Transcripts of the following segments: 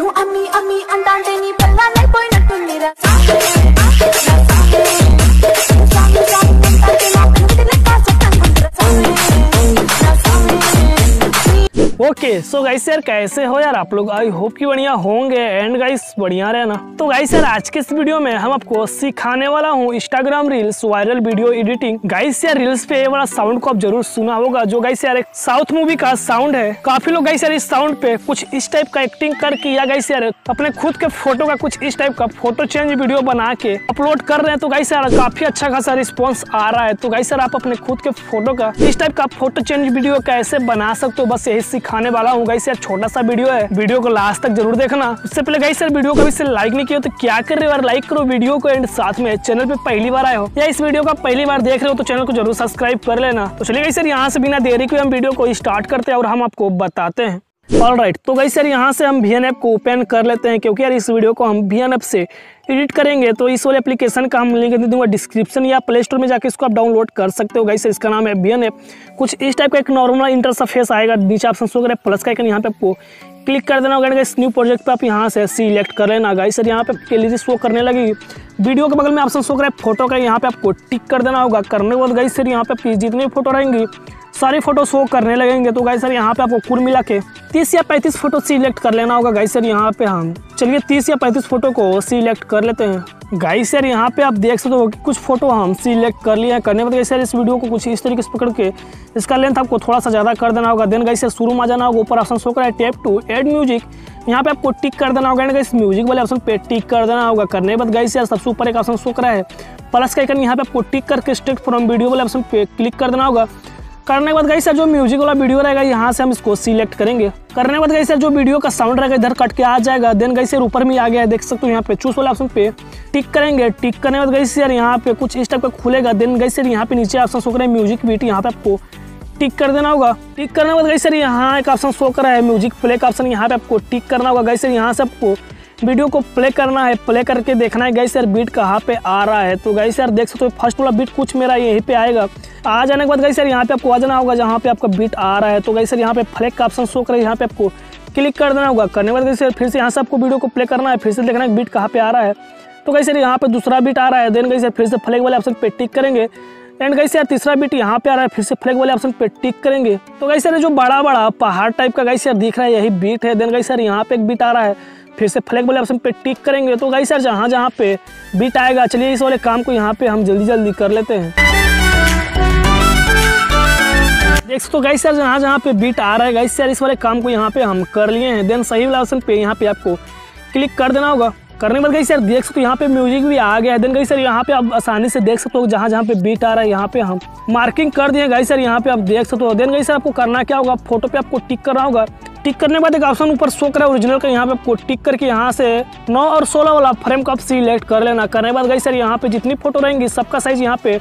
అమ్మి అమ్మి అంటాంటే నీ పిల్లలైపోయినట్టుందిరా ओके सो गाइस यार कैसे हो यार आप लोग, आई होप कि बढ़िया होंगे एंड गाइस बढ़िया रहना। तो गाइस यार आज के इस वीडियो में हम आपको सिखाने वाला हूँ Instagram reels viral video editing. Guys यार रील्स पे ये वाला साउंड को आप जरूर सुना होगा, जो गाइस यार एक साउथ मूवी का साउंड है। काफी लोग गाइस यार इस साउंड पे कुछ इस टाइप का एक्टिंग करके या गाइस यार अपने खुद के फोटो का कुछ इस टाइप का फोटो चेंज वीडियो बना के अपलोड कर रहे हैं। तो गाइस यार काफी अच्छा खासा रिस्पॉन्स आ रहा है। तो गाइस यार आप अपने खुद के फोटो का इस टाइप का फोटो चेंज वीडियो कैसे बना सकते हो, बस यही सिखा वाला हूँ। गाइस यार छोटा सा वीडियो है, वीडियो को लास्ट तक जरूर देखना। उससे पहले गाइस यार वीडियो को अभी लाइक नहीं किया तो क्या कर रहे हो यार, लाइक करो वीडियो को एंड साथ में चैनल पे पहली बार आए हो या इस वीडियो का पहली बार देख रहे हो तो चैनल को जरूर सब्सक्राइब कर लेना। तो चलिए गाइस यार यहाँ से बिना देरी के हम वीडियो को स्टार्ट करते हैं और हम आपको बताते हैं। ऑलराइट तो गाइस यार यहाँ से हम VN ऐप को ओपन कर लेते हैं, क्योंकि यार इस वीडियो को हम VN ऐप से एडिट करेंगे। तो इस वाले एप्लीकेशन का हम लिंक दे दूंगा डिस्क्रिप्शन या प्ले स्टोर में जाके इसको आप डाउनलोड कर सकते हो। गाइस इसका नाम है VN ऐप। कुछ इस टाइप का एक नॉर्मल इंटरफेस आएगा, नीचे ऑप्शन शो करें प्लस का आइकन, यहाँ पे आपको क्लिक कर देना होगा। गाइस न्यू प्रोजेक्ट पे आप यहाँ से सिलेक्ट कर लेना। गाइस यार यहाँ पे कैलरी शो करने लगी, वीडियो के बगल में ऑप्शन शो करें फोटो का, यहाँ पे आपको टिक कर देना होगा। करने के बाद गाइस यार यहाँ पे आपकी जितनी फोटो रहेंगी सारे फोटो शो करने लगेंगे। तो गाइस यार यहाँ पे आपको कुल मिला के 30 या 35 फोटो सिलेक्ट कर लेना होगा। गाइस यार यहाँ पे हम चलिए 30 या 35 फोटो को सिलेक्ट कर लेते हैं। गाइस यार यहाँ पे आप देख सकते हो कि कुछ फोटो हम सिलेक्ट कर लिए हैं। करने के बाद गाइस यार इस वीडियो को कुछ इस तरीके से पकड़ के इसका लेंथ आपको थोड़ा सा ज़्यादा कर देना होगा। देन गाइस यार शुरू में आ जाना होगा, ऊपर ऑप्शन शो कर रहा है टैप टू ऐड म्यूजिक, यहाँ पे आपको टिक कर देना होगा। गाइस म्यूजिक वाले ऑप्शन पे टिक कर देना होगा। करने के बाद गाइस यार सबसे ऊपर एक ऑप्शन शो कर रहा है प्लस का आइकन, यहाँ पे आपको टिक करके स्ट्रेट फ्रॉम वीडियो वाले ऑप्शन पे क्लिक कर देना होगा। करने के बाद गाइस यार जो म्यूजिक वाला वीडियो रहेगा यहाँ से हम इसको सिलेक्ट करेंगे। करने के बाद गाइस यार जो वीडियो का साउंड रहेगा इधर कट के आ जाएगा। देन गाइस यार ऊपर में आ गया है, देख सकते हो यहाँ पे चूज वाला ऑप्शन पे टिक करेंगे। टिक करने के बाद गाइस यार यहाँ पे कुछ इस टाइप का खुलेगा। देन गाइस यार यहाँ पे नीचे ऑप्शन शो कर रहे हैं म्यूजिक बीट, यहाँ पे आपको टिक कर देना होगा। टिक करने के बाद गाइस यार यहाँ एक ऑप्शन शो कर रहा है म्यूजिक प्ले का ऑप्शन, यहाँ पे आपको टिक करना होगा। गाइस यार यहाँ से आपको वीडियो को प्ले करना है, प्ले करके देखना है गाइस यार बीट कहाँ पे आ रहा है। तो गाइस यार देख सकते हो फर्स्ट वाला बीट कुछ मेरा यहीं पे आएगा। आ जाने के बाद गाइस यार यहाँ पे आपको आ जाना होगा जहाँ पे आपका बीट आ रहा है। तो गाइस यार यहाँ पे फ्लैग का ऑप्शन शो कर रहा है, यहाँ पे आपको क्लिक कर देना होगा। करने के बाद गाइस यार फिर से यहाँ से आपको वीडियो को प्ले करना है, फिर से देखना है बीट कहाँ पे आ रहा है। तो गाइस यार यहाँ पे दूसरा बीट आ रहा है। देन गाइस यार फिर से फ्लैग वाले ऑप्शन पे टिक करेंगे एंड गाइस यार तीसरा बीट यहाँ पे आ रहा है, फिर से फ्लैग वाले ऑप्शन पे टिक करेंगे। तो गाइस यार जो बड़ा बड़ा पहाड़ टाइप का गाइस यार दिख रहा है यही बीट है। देन गाइस यार यहाँ पे एक बीट आ रहा है, फिर से फ्लैग वाले ऑप्शन पे टिक करेंगे। तो गाइस यार जहाँ जहाँ पे बीट आएगा चलिए इस वाले काम को यहाँ पे हम जल्दी जल्दी कर लेते हैं। देख सकते हो गाइस यार जहाँ जहाँ पे बीट आ रहा है गाइस यार इस वाले काम को यहाँ पे हम कर लिए हैं। देन सही वाले ऑप्शन पे यहाँ पे आपको क्लिक कर देना होगा। करने के बाद गाइस यार देख सकते हो यहाँ पे म्यूजिक भी आ गया है। देन गाइस यार यहाँ पे आप आसानी से देख सकते हो जहाँ जहाँ पे बीट आ रहा है यहाँ पे हम मार्किंग कर दिए। गाइस यार यहाँ पे आप देख सकते हो। देन गाइस यार आपको करना क्या होगा, फोटो पे आपको टिक करना होगा। टिक करने के बाद एक ऑप्शन ऊपर शो करा ओरिजिनल का, यहाँ पे आपको टिक करके यहाँ से 9 और 16 वाला फ्रेम को आप सिलेक्ट कर लेना। करने के बाद गाइस यार यहाँ पे जितनी फोटो रहेंगी सबका साइज यहाँ पे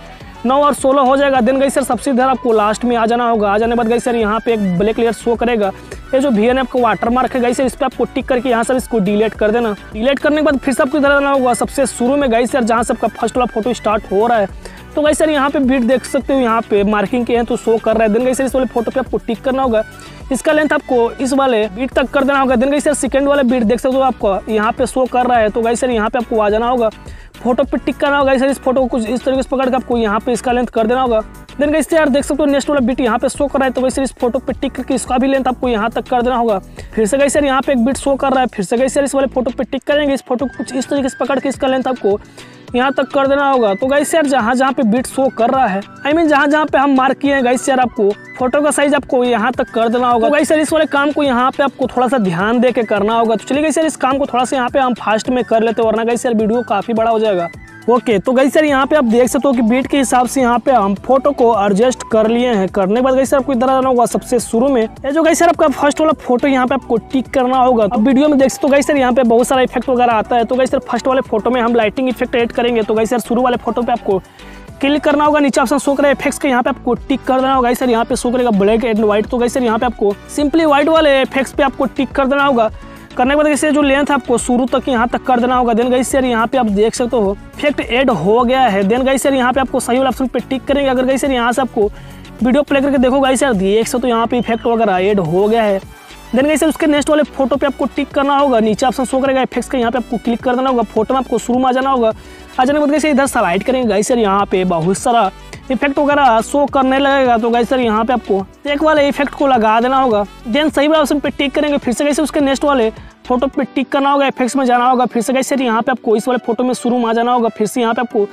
9 और 16 हो जाएगा। देन गाइस यार सबसे इधर आपको लास्ट में आ जाना होगा। आ जाने के बाद गाइस यार यहाँ पे एक ब्लैक लेयर शो करेगा, ये जो VN ऐप का वाटर मार्क है गाइस यार इस पर आपको टिक करके यहाँ से इसको डिलीट कर देना। डिलीट करने के बाद फिर से आपको इधर आना होगा सबसे शुरू में गाइस यार जहाँ से आपका फर्स्ट वाला फोटो स्टार्ट हो रहा है। तो गाइस यार यहाँ पे बीट देख सकते हो यहाँ पे मार्किंग के हैं तो शो कर रहा है। देन गाइस यार इस वाले फोटो पे आपको टिक करना होगा, इसका लेंथ आपको इस वाले बीट तक कर देना होगा। देन गाइस यार सेकंड वाला बीट देख सकते हो आपको यहाँ पे शो कर रहा है। तो गाइस यार यहाँ पे आपको आ जाना होगा, फोटो पे टिक करना होगा। गाइस यार इस फोटो को कुछ इस तरीके से पकड़ के आपको यहाँ पे इसका लेंथ कर देना होगा। देन गाइस यार देख सकते हो नेक्स्ट वाला बीट यहाँ पे शो कर रहा है। तो गाइस यार इस फोटो पे टिक करके इसका भी लेंथ आपको यहाँ तक कर देना होगा। फिर से गाइस यार यहाँ पे एक बीट शो कर रहा है, फिर से गाइस यार इस वाले फोटो पे टिक करेंगे, इस फोटो को कुछ इस तरीके से पकड़ के इसका लेंथ आपको यहाँ तक कर देना होगा। तो गाइस यार जहाँ जहाँ पे बीट शो कर रहा है I mean जहाँ जहाँ पे हम मार्क किए हैं गाइस यार आपको फोटो का साइज आपको यहाँ तक कर देना होगा। तो गाइस यार इस वाले काम को यहाँ पे आपको थोड़ा सा ध्यान दे के करना होगा। तो चलिए गाइस यार इस काम को थोड़ा सा यहाँ पे हम फास्ट में कर लेते हैं, वरना गाइस यार वीडियो काफी बड़ा हो जाएगा। ओके तो गाइस यार यहाँ पे आप देख सकते हो कि बीट के हिसाब से यहाँ पे हम फोटो को एडजस्ट कर लिए हैं। करने के बाद गाइस यार आपको इधर आना होगा सबसे शुरू में, ये जो गाइस यार आपका फर्स्ट वाला फोटो यहाँ पे आपको टिक करना होगा। अब वीडियो में देख सकते हो गाइस यार यहाँ पे बहुत सारा इफेक्ट वगैरह आता है। तो गाइस यार फर्स्ट वाले फोटो में हम लाइटिंग इफेक्ट एड करेंगे। तो गाइस यार शुरू वाले फोटो पे आपको क्लिक करना होगा, नीचे ऑप्शन शो कर रहा है इफेक्ट्स के, यहाँ पे आपको टिक कर देना होगा। गाइस यार यहाँ पे शो करेगा ब्लैक एंड व्हाइट। तो गाइस यार यहाँ पे आपको सिंपली व्हाइट वाले इफेक्ट्स पे आपको टिक कर देना होगा। करने के बाद गाइस यार जो लेंथ है आपको शुरू तक यहाँ तक कर देना होगा। देन गाइस यार यहाँ पे आप देख सकते हो इफेक्ट ऐड हो गया है। देन गाइस यार यहाँ पे आपको सही वाला ऑप्शन पे टिक करेंगे। अगर गाइस यार यहाँ से आपको वीडियो प्ले करके देखो गाइस यार देख सकते हो यहाँ पे इफेक्ट वगैरह ऐड हो गया है। देन गाइस उसके नेक्स्ट वाले फोटो पे आपको टिक करना होगा, नीचे ऑप्शन शो करेगा इफेक्ट्स का, यहाँ पे आपको क्लिक कर देना होगा। फोटो में आपको शुरू में आ जाना होगा। आ जाने के बाद गाइस इधर स्लाइड करेंगे गाइस सर, यहाँ पे बहुत सारा इफेक्ट वगैरह शो करने लगेगा, तो गाइस सर यहाँ पे आपको एक वाले इफेक्ट को लगा देना होगा। देन सही वाला ऑप्शन पे टिक करेंगे, फिर से गाइस उसके नेक्स्ट वाले फोटो पे टिक करना होगा, इफेक्ट्स में जाना होगा, फिर से गाइस सर यहाँ पे आपको इस वाले फोटो में शुरू में आ जाना होगा, फिर से यहाँ पे आपको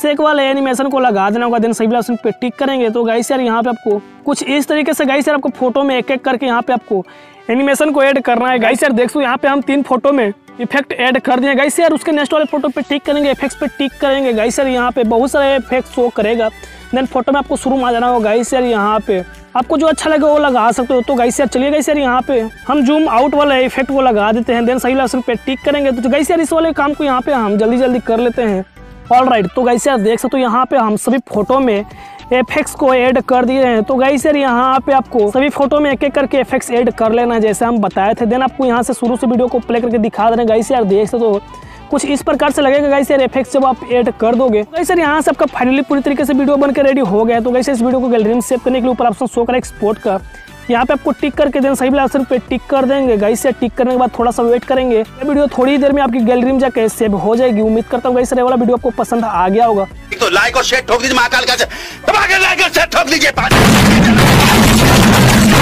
सेक वाले एनिमेशन को लगा देना होगा। देन सही वाला ऑप्शन पे टिक करेंगे, तो गाइस यार यहाँ पे आपको कुछ इस तरीके से गाइस यार आपको फोटो में एक एक करके यहाँ पे आपको एनिमेशन को ऐड करना है। गाइस यार देखो यहाँ पे हम 3 फोटो में इफेक्ट ऐड कर दिए। गाइस यार उसके नेक्स्ट वाले फोटो पे टिक करेंगे, इफेक्ट्स पे टिक करेंगे, गाइस यार यहाँ पे बहुत सारे इफेक्ट शो करेगा। देन फोटो में आपको शुरू में आ जाना होगा। गाइस यार यहाँ पे आपको जो अच्छा लगे वो लगा सकते हो। तो गाइस यार चलिए गाइस यार यहाँ पे हम जूम आउट वाला इफेक्ट वो लगा देते हैं। देन सही वाला ऑप्शन पे टिक करेंगे, तो गाइस यार इस वाले काम को यहाँ पे हम जल्दी जल्दी कर लेते हैं। ऑलराइट, तो गाइस यार देख सकते हो यहाँ पे हम सभी फोटो में इफेक्ट्स को ऐड कर दिए हैं। तो गाइस यार यहाँ पे आपको सभी फोटो में एक एक करके इफेक्ट्स ऐड कर लेना है, जैसे हम बताए थे। देन आपको यहाँ से शुरू से वीडियो को प्ले करके दिखा दे रहे हैं। गाइस यार देख सकते हो कुछ इस प्रकार से लगेगा। गाइस यार इफेक्ट्स जब आप ऐड कर दोगे, गाइस यार यहाँ से आपका फाइनली पूरी तरीके से वीडियो बनकर रेडी हो गया। तो गाइस इस वीडियो को गैलरी में सेव करने के लिए ऊपर ऑप्शन शो करें एक्सपोर्ट का, यहाँ पे आपको टिक करके देन सही वाले ऑप्शन पे टिक कर देंगे। गाइस यार टिक करने के बाद थोड़ा सा वेट करेंगे, ये वीडियो थोड़ी ही देर में आपकी गैलरी में जाकर सेव हो जाएगी। उम्मीद करता हूँ गाइस यार ये वाला वीडियो आपको पसंद आ गया होगा। तो लाइक और शेयर ठोक दीजिए, महाकाल का दबा के लाइक और शेयर ठोक दीजिए।